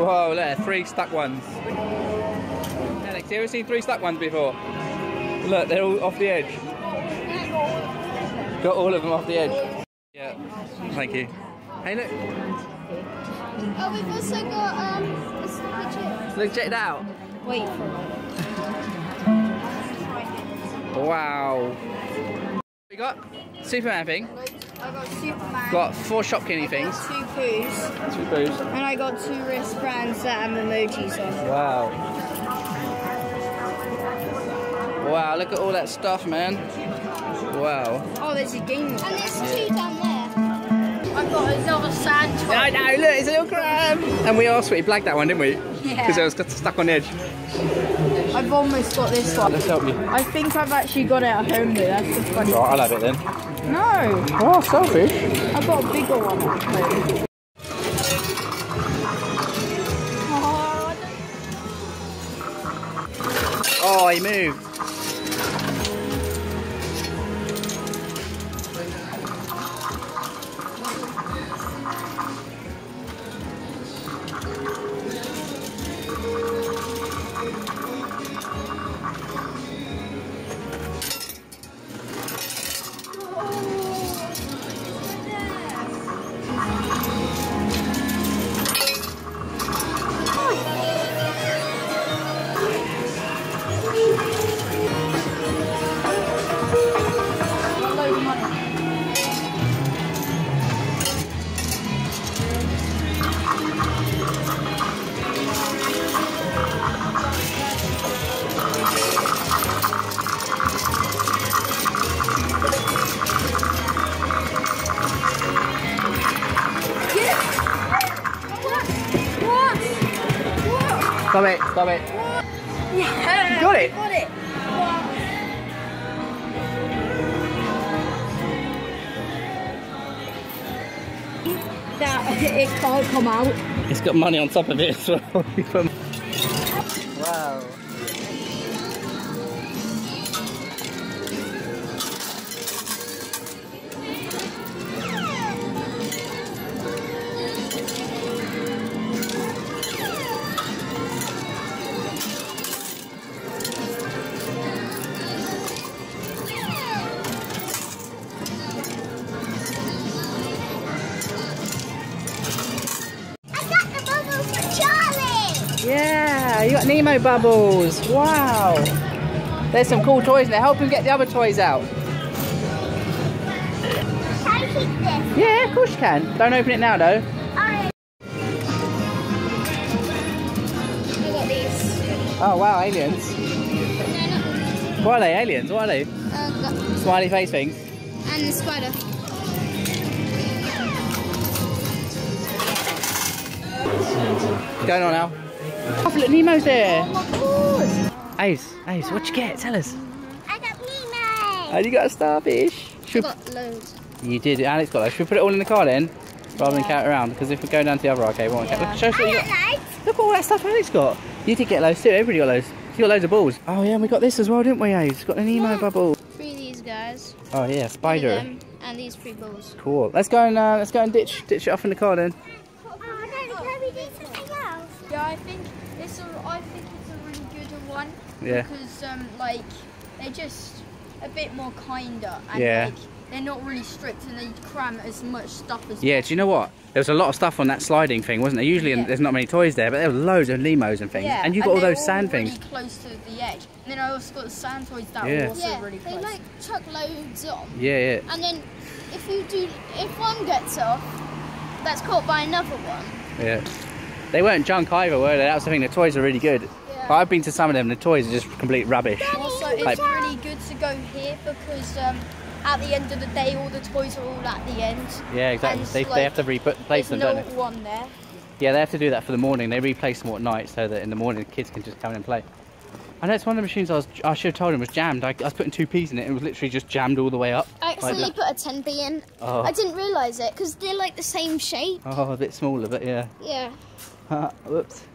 Whoa, look, three stack ones. Alex, you ever seen three stack ones before? Look, they're all off the edge. Got all of them off the edge. Yeah, thank you. Hey, look. Oh, we've also got a sticky chip. Look, check it out. Wait for a minute. Wow. We got Superman thing. I got Superman. Got four Shopkinny things. Got two poos. And I got two wristbands that have emojis on. Wow. Wow, look at all that stuff, man. Wow. Oh, there's a game. And there's two down there. I've got another sand toy. I know, look, it's a little crab. And we all sweaty blagged that one, didn't we? Yeah. Because it was stuck on the edge. I've almost got this one. Let's help you. I think I've actually got it at home though, that's the funny thing. I'll have it then. No. Oh, selfish. I've got a bigger one at home. Oh, he moved. Stop it, stop it. Yeah, you got it. Got it. That it can't come out. It's got money on top of it as well. Wow. You got Nemo bubbles. Wow. There's some cool toys in there. Help him get the other toys out. Can I keep this? Yeah, of course you can. Don't open it now though. I got these. Oh wow, aliens. No, not. What are they? Aliens? What are they? Smiley face things. And the spider. What's going on now? Oh, look, Nemo's there. Oh my God. Ace, what'd you get? Tell us. I got Nemo. And you got a starfish. I got loads. You did, Alex got loads. Should we put it all in the car then? Rather than count it around, because if we go down to the other arcade, we won't count. Look, show us what you got. Look at all that stuff Alex got. You did get loads too, everybody got loads. You got loads of balls. Oh yeah, and we got this as well, didn't we, Ace? Got the Nemo bubble. Three of these guys. Oh yeah, spider. And these three balls. Cool. Let's go and ditch it off in the car then. I think it's a really good one. Yeah. Because like they're just a bit more kinder and like they're not really strict and they cram as much stuff as possible. Do you know what? There was a lot of stuff on that sliding thing, wasn't there? Usually there's not many toys there, but there were loads of Nemos and things. Yeah. And you got all those sand things. Really close to the edge. And then I also got the sand toys that were also really close. They like chuck loads on. Yeah. And then if one gets off, that's caught by another one. Yeah. They weren't junk either, were they? That was the thing, the toys are really good. Yeah. But I've been to some of them, the toys are just complete rubbish. Also, it's really good to go here because at the end of the day, all the toys are all at the end. Yeah, exactly. They have to replace them, don't they? There's no one there. Yeah, they have to do that for the morning. They replace them at night so that in the morning the kids can just come in and play. I know it's one of the machines I should have told him was jammed. I was putting 2p's in it and it was literally just jammed all the way up. I accidentally put a 10p in. Oh. I didn't realise it because they're like the same shape. Oh, a bit smaller, but yeah. Yeah. Whoops.